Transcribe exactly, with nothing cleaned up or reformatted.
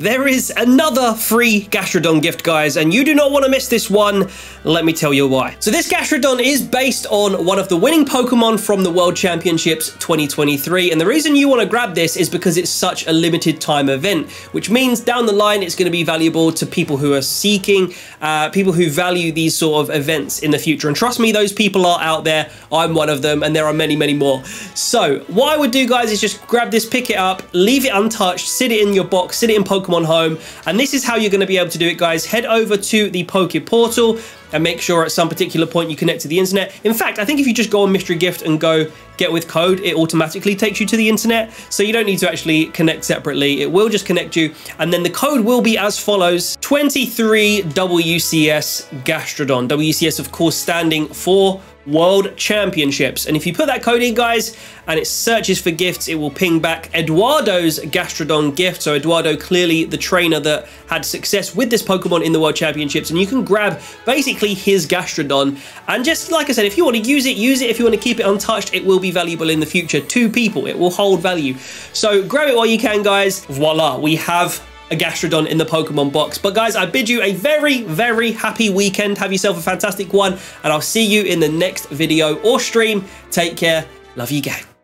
There is another free Gastrodon gift, guys, and you do not want to miss this one. Let me tell you why. So this Gastrodon is based on one of the winning Pokemon from the World Championships twenty twenty-three, and the reason you want to grab this is because it's such a limited time event, which means down the line it's going to be valuable to people who are seeking, uh, people who value these sort of events in the future. And trust me, those people are out there. I'm one of them, and there are many, many more. So what I would do, guys, is just grab this, pick it up, leave it untouched, sit it in your box, sit it in Pokemon Pokemon Home, and this is how you're going to be able to do it, guys. Head over to the Poke Portal and make sure at some particular point you connect to the internet. In fact, I think if you just go on Mystery Gift and go get with code, it automatically takes you to the internet, so you don't need to actually connect separately. It will just connect you, and then the code will be as follows: twenty-three W C S Gastrodon. W C S, of course, standing for World Championships. And if you put that code in, guys, and it searches for gifts, it will ping back Eduardo's Gastrodon gift. So Eduardo, clearly the trainer that had success with this Pokemon in the World Championships, and you can grab basically his Gastrodon. And just like I said, if you want to use it, use it. If you want to keep it untouched, it will be valuable in the future to people. It will hold value. So grab it while you can, guys. Voila, we have a Gastrodon in the Pokemon box. But guys, I bid you a very, very happy weekend. Have yourself a fantastic one, and I'll see you in the next video or stream. Take care. Love you, gang.